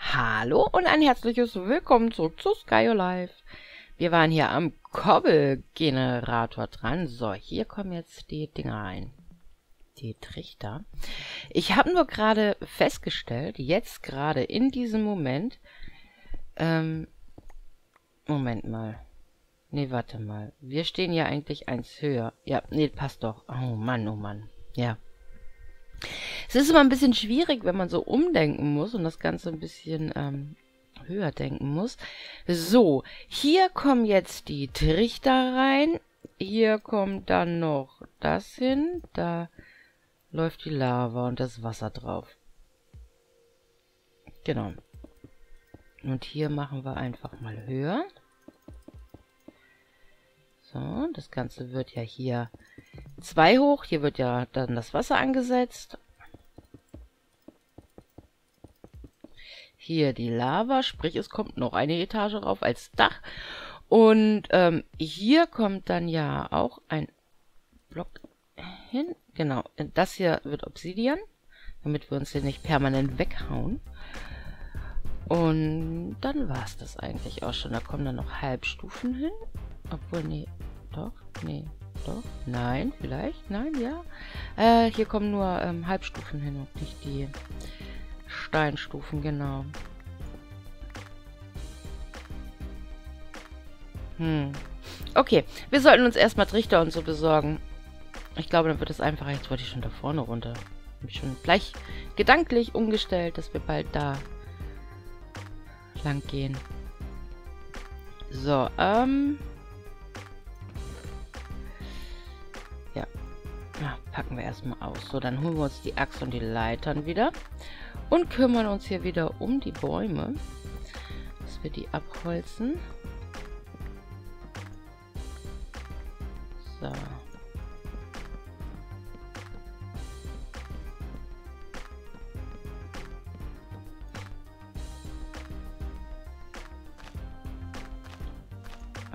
Hallo und ein herzliches Willkommen zurück zu Sky Your Life. Wir waren hier am Kobbelgenerator dran. So, hier kommen jetzt die Dinger rein. Die Trichter. Ich habe nur gerade festgestellt, jetzt gerade in diesem Moment, Moment mal. Nee, warte mal. Wir stehen ja eigentlich eins höher. Ja, nee, passt doch. Oh Mann, oh Mann. Ja. Es ist immer ein bisschen schwierig, wenn man so umdenken muss und das Ganze ein bisschen höher denken muss. So, hier kommen jetzt die Trichter rein. Hier kommt dann noch das hin. Da läuft die Lava und das Wasser drauf. Genau. Und hier machen wir einfach mal höher. So, das Ganze wird ja hier 2 hoch. Hier wird ja dann das Wasser angesetzt. Hier die Lava, sprich es kommt noch eine Etage rauf als Dach. Und hier kommt dann ja auch ein Block hin. Genau, das hier wird Obsidian, damit wir uns hier nicht permanent weghauen. Und dann war es das eigentlich auch schon. Da kommen dann noch Halbstufen hin. Obwohl, nee, doch, nee, doch, nein, vielleicht, nein, ja. Hier kommen nur Halbstufen hin und nicht die Steinstufen, genau. Okay, wir sollten uns erstmal Trichter und so besorgen. Ich glaube, dann wird es einfacher. Jetzt wollte ich schon da vorne runter. Ich bin schon gleich gedanklich umgestellt, dass wir bald da lang gehen. So, ja, packen wir erstmal aus. So, dann holen wir uns die Axt und die Leitern wieder und kümmern uns hier wieder um die Bäume, dass wir die abholzen. So.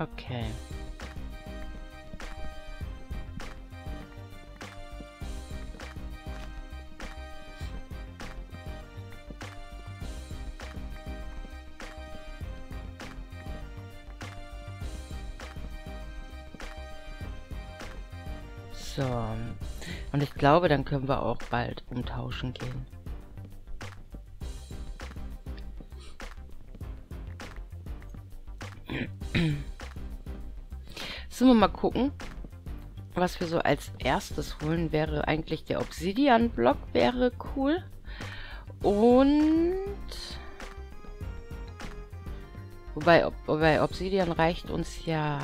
Okay. So. Und ich glaube, dann können wir auch bald umtauschen gehen. Sollen wir mal gucken, was wir so als erstes holen. Wäre eigentlich der Obsidian-Block, wäre cool. Und wobei, Obsidian reicht uns ja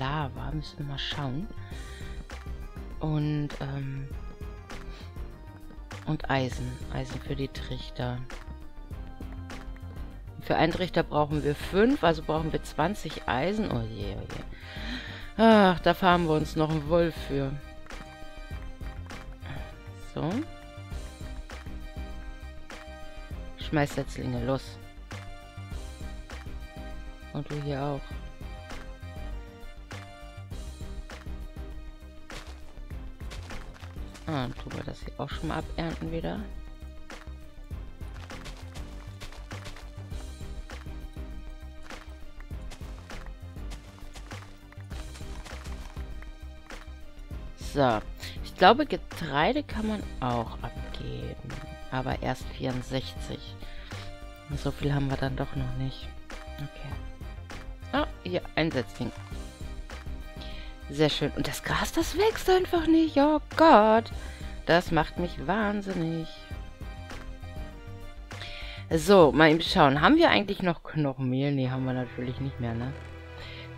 Lava, müssen wir mal schauen. Und Eisen. Eisen für die Trichter. Für einen Trichter brauchen wir 5, also brauchen wir 20 Eisen. Oh je, oh je. Ach, da farmen wir uns noch einen Wolf für. So. Schmeiß Setzlinge los. Und du hier auch. Ah, dann tun wir das hier auch schon mal abernten wieder. So, ich glaube, Getreide kann man auch abgeben, aber erst 64. Und so viel haben wir dann doch noch nicht. Okay. Ah, hier, ein Setzling. Sehr schön. Und das Gras, das wächst einfach nicht. Oh Gott. Das macht mich wahnsinnig. So, mal eben schauen. Haben wir eigentlich noch Knochenmehl? Nee, haben wir natürlich nicht mehr, ne?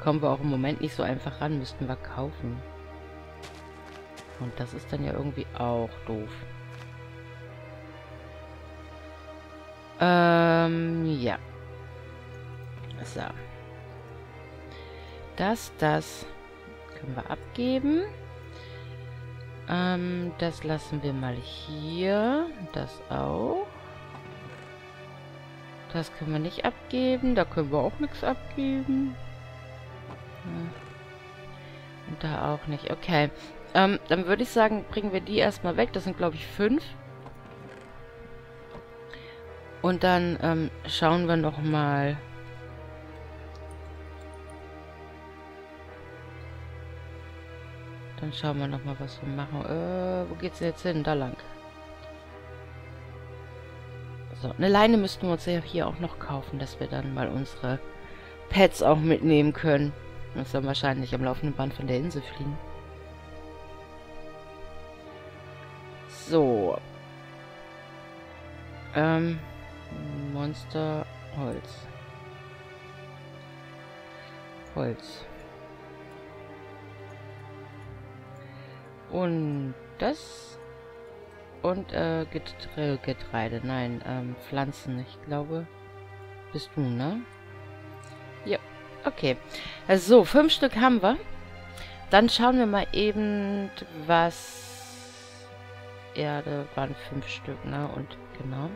Kommen wir auch im Moment nicht so einfach ran. Müssten wir kaufen. Und das ist dann ja irgendwie auch doof. Ja. So. Das können wir abgeben. Das lassen wir mal hier. Das auch. Das können wir nicht abgeben. Da können wir auch nichts abgeben. Und da auch nicht. Okay. Dann würde ich sagen, bringen wir die erstmal weg. Das sind, glaube ich, 5. Und dann schauen wir noch mal. Dann schauen wir noch mal, was wir machen. Wo geht's denn jetzt hin? Da lang. So, eine Leine müssten wir uns ja hier auch noch kaufen, dass wir dann mal unsere Pets auch mitnehmen können. Und uns dann wahrscheinlich am laufenden Band von der Insel fliegen. So. Monster, Holz. Holz. Und das... Und Getreide, nein, Pflanzen, ich glaube, bist du, ne? Ja, okay. Also so, 5 Stück haben wir. Dann schauen wir mal eben, was... Erde waren 5 Stück, ne? Und genau.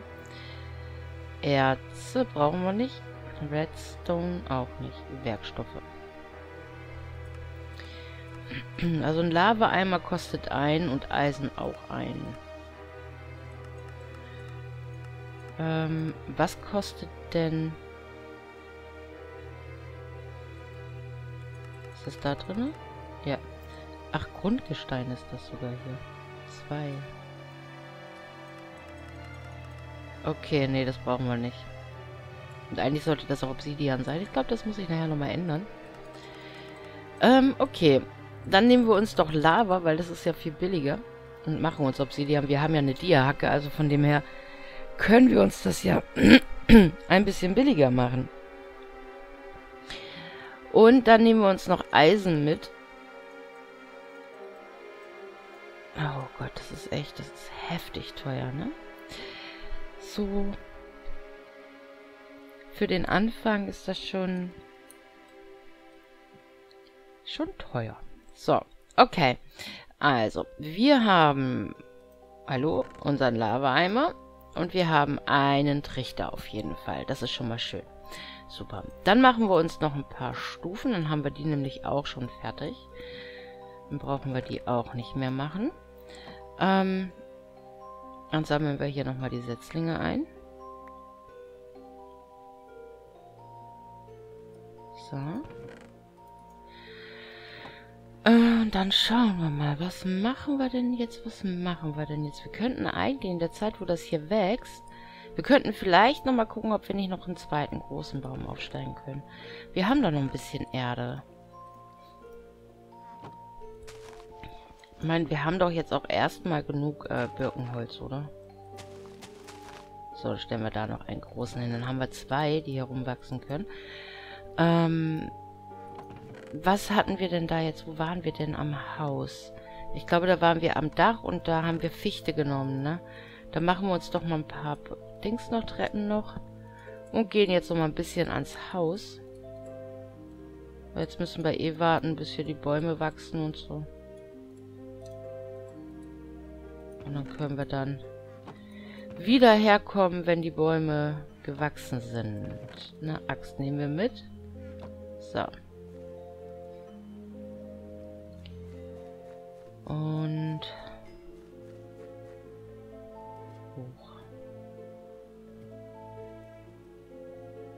Erze brauchen wir nicht. Redstone auch nicht. Werkstoffe. Also ein Lava-Eimer kostet 1 und Eisen auch 1. Was kostet denn... Ist das da drin? Ja. Ach, Grundgestein ist das sogar hier. 2. Okay, nee, das brauchen wir nicht. Und eigentlich sollte das auch Obsidian sein. Ich glaube, das muss ich nachher nochmal ändern. Okay. Dann nehmen wir uns doch Lava, weil das ist ja viel billiger. Und machen uns Obsidian. Wir haben ja eine Dia-Hacke, also von dem her können wir uns das ja ein bisschen billiger machen. Und dann nehmen wir uns noch Eisen mit. Oh Gott, das ist echt, das ist heftig teuer, ne? So. Für den Anfang ist das schon teuer. So, okay. Also, wir haben, hallo, unseren Lava-Eimer. Und wir haben einen Trichter auf jeden Fall. Das ist schon mal schön. Super. Dann machen wir uns noch ein paar Stufen. Dann haben wir die nämlich auch schon fertig. Dann brauchen wir die auch nicht mehr machen. Dann sammeln wir hier nochmal die Setzlinge ein. So. Und dann schauen wir mal, was machen wir denn jetzt? Was machen wir denn jetzt? Wir könnten eigentlich in der Zeit, wo das hier wächst, wir könnten vielleicht nochmal gucken, ob wir nicht noch einen zweiten großen Baum aufsteigen können. Wir haben da noch ein bisschen Erde. Ich meine, wir haben doch jetzt auch erstmal genug Birkenholz, oder? So, dann stellen wir da noch einen großen hin. Dann haben wir 2, die hier rumwachsen können. Was hatten wir denn da jetzt? Wo waren wir denn am Haus? Ich glaube, da waren wir am Dach und da haben wir Fichte genommen, ne? Da machen wir uns doch mal ein paar Dings noch, Treppen noch. Und gehen jetzt noch mal ein bisschen ans Haus. Jetzt müssen wir eh warten, bis hier die Bäume wachsen und so. Und dann können wir dann wieder herkommen, wenn die Bäume gewachsen sind. Eine Axt nehmen wir mit. So. Und hoch.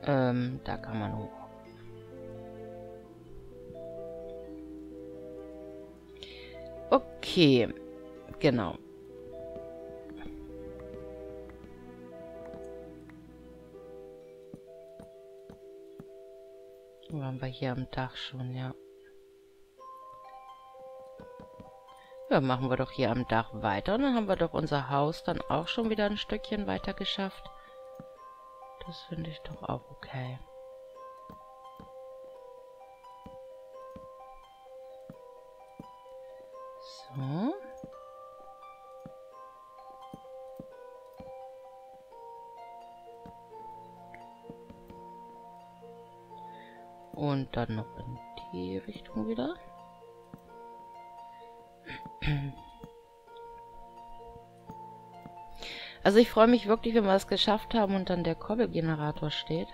Da kann man hoch. Okay, genau. Waren wir hier am Dach schon, ja. Ja, machen wir doch hier am Dach weiter. Und dann haben wir doch unser Haus dann auch schon wieder ein Stückchen weiter geschafft. Das finde ich doch auch okay. So. Und dann noch in die Richtung wieder. Also ich freue mich wirklich, wenn wir es geschafft haben und dann der Kobbelgenerator steht.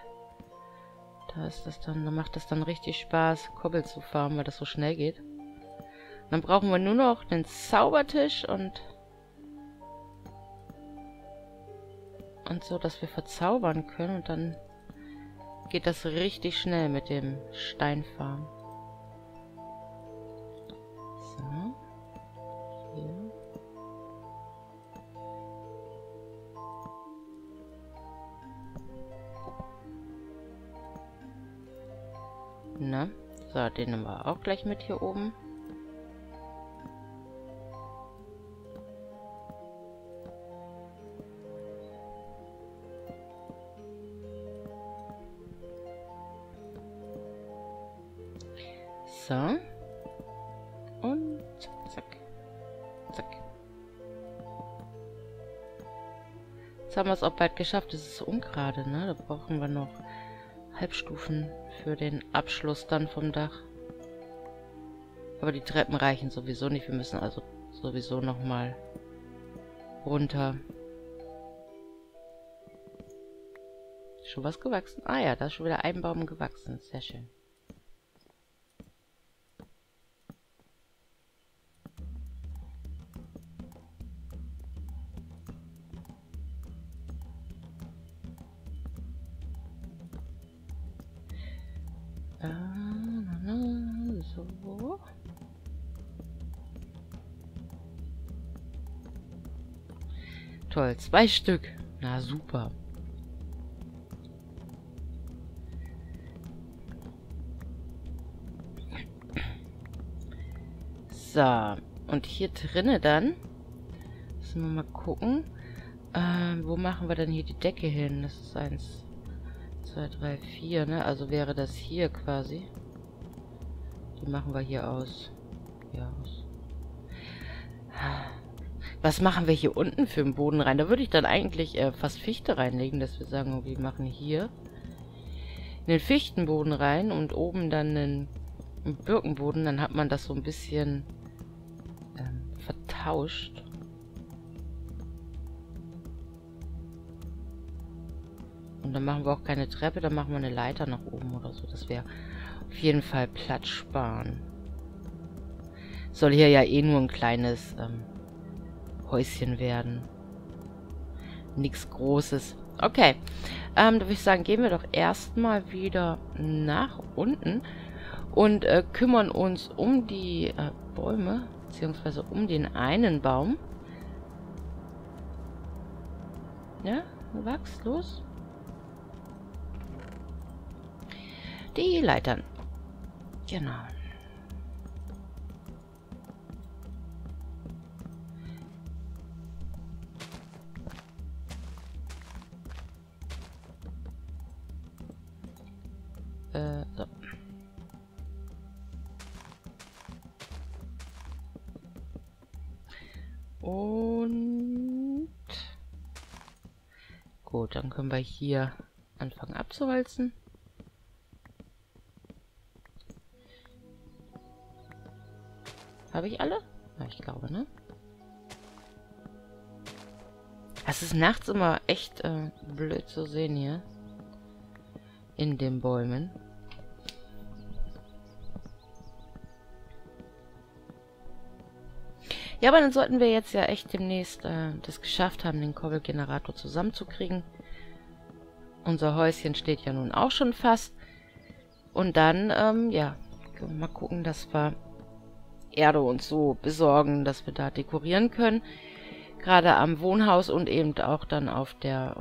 Da ist das dann, da macht das dann richtig Spaß, Kobbel zu farmen, weil das so schnell geht. Dann brauchen wir nur noch den Zaubertisch und und so, dass wir verzaubern können. Und dann geht das richtig schnell mit dem Steinfarm. So. Hier. Na, so, den nehmen wir auch gleich mit hier oben. So. Und zack, zack. Jetzt haben wir es auch bald geschafft. Das ist so ungerade, ne? Da brauchen wir noch Halbstufen für den Abschluss dann vom Dach. Aber die Treppen reichen sowieso nicht. Wir müssen also sowieso nochmal runter. Ist schon was gewachsen? Ah ja, da ist schon wieder ein Baum gewachsen. Sehr schön. So. Toll, 2 Stück. Na super. So, und hier drinne dann müssen wir mal gucken, wo machen wir denn hier die Decke hin? Das ist 1, 2, 3, 4, ne? Also wäre das hier quasi. Die machen wir hier aus. Hier aus. Was machen wir hier unten für den Boden rein? Da würde ich dann eigentlich fast Fichte reinlegen, dass wir sagen, wir machen hier einen Fichtenboden rein und oben dann einen Birkenboden. Dann hat man das so ein bisschen vertauscht. Und dann machen wir auch keine Treppe, dann machen wir eine Leiter nach oben oder so, dass wir auf jeden Fall Platz sparen. Soll hier ja eh nur ein kleines Häuschen werden. Nichts Großes. Okay. Da würde ich sagen, gehen wir doch erstmal wieder nach unten und kümmern uns um die Bäume, beziehungsweise um den einen Baum. Ja, wachs los. Die Leitern. Genau. So. Und gut, dann können wir hier anfangen abzuholzen. Habe ich alle? Ja, ich glaube, ne? Es ist nachts immer echt blöd zu sehen hier. In den Bäumen. Ja, aber dann sollten wir jetzt ja echt demnächst das geschafft haben, den Kobbelgenerator zusammenzukriegen. Unser Häuschen steht ja nun auch schon fast. Und dann, ja, können wir mal gucken, dass wir Erde und so besorgen, dass wir da dekorieren können. Gerade am Wohnhaus und eben auch dann auf der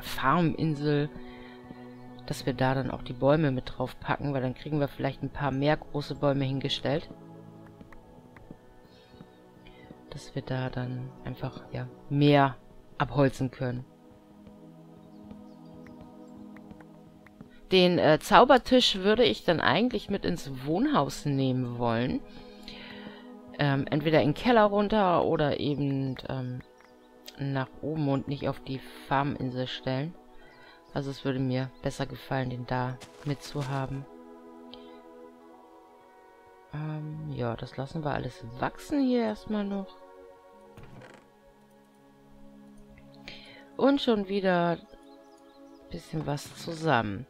Farminsel, dass wir da dann auch die Bäume mit drauf packen, weil dann kriegen wir vielleicht ein paar mehr große Bäume hingestellt. Dass wir da dann einfach ja mehr abholzen können. Den Zaubertisch würde ich dann eigentlich mit ins Wohnhaus nehmen wollen. Entweder in den Keller runter oder eben nach oben und nicht auf die Farminsel stellen. Also es würde mir besser gefallen, den da mitzuhaben. Ja, das lassen wir alles wachsen hier erstmal noch. Und schon wieder bisschen was zusammen.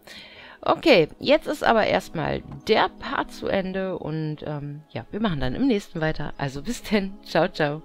Okay, jetzt ist aber erstmal der Part zu Ende und ja, wir machen dann im nächsten weiter. Also bis denn. Ciao, ciao.